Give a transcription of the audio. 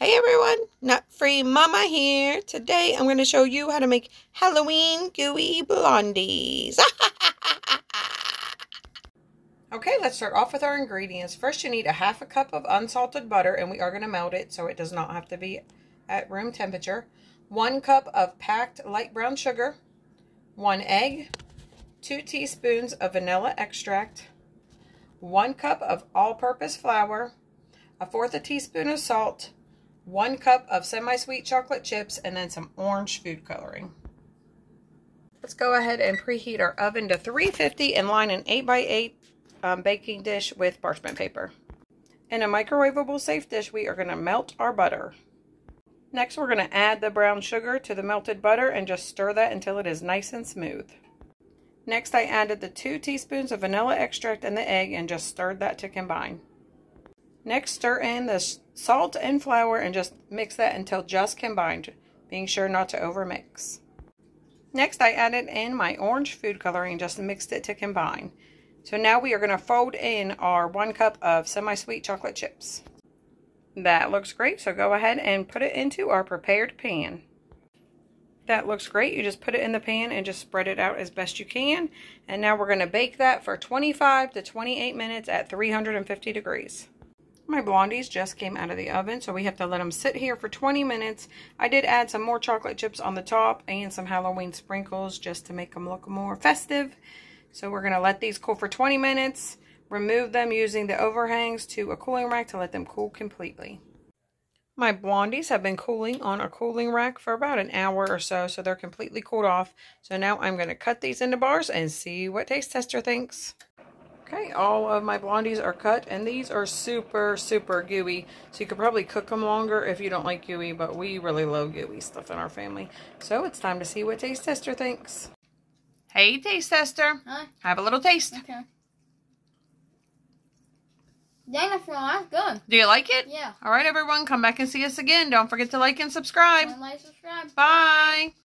Hey everyone, Nut Free Mama here. Today I'm going to show you how to make Halloween gooey blondies. Okay, let's start off with our ingredients. First you need a half a cup of unsalted butter, and we are going to melt it so it does not have to be at room temperature. 1 cup of packed light brown sugar, 1 egg, 2 teaspoons of vanilla extract, 1 cup of all-purpose flour, 1/4 teaspoon of salt, 1 cup of semi-sweet chocolate chips, and then some orange food coloring. Let's go ahead and preheat our oven to 350 and line an 8x8 baking dish with parchment paper. In a microwavable safe dish, we are going to melt our butter. Next, we're going to add the brown sugar to the melted butter and just stir that until it is nice and smooth. Next, I added the 2 teaspoons of vanilla extract and the egg and just stirred that to combine. Next, stir in the salt and flour and just mix that until just combined, being sure not to overmix. Next, I added in my orange food coloring and just mixed it to combine. So now we are going to fold in our 1 cup of semi-sweet chocolate chips. That looks great, so go ahead and put it into our prepared pan. That looks great. You just put it in the pan and just spread it out as best you can. And now we're going to bake that for 25 to 28 minutes at 350 degrees. My blondies just came out of the oven, so we have to let them sit here for 20 minutes. I did add some more chocolate chips on the top and some Halloween sprinkles just to make them look more festive. So we're going to let these cool for 20 minutes. Remove them using the overhangs to a cooling rack to let them cool completely. My blondies have been cooling on a cooling rack for about an hour or so, so they're completely cooled off. So now I'm going to cut these into bars and see what taste tester thinks. Okay, all of my blondies are cut, and these are super gooey, so you could probably cook them longer if you don't like gooey, but we really love gooey stuff in our family. So it's time to see what taste tester thinks. Hey, taste tester. Hi. Have a little taste. Okay. Dang, I feel like that's good. Do you like it? Yeah. All right, everyone, come back and see us again. Don't forget to like and subscribe. Bye.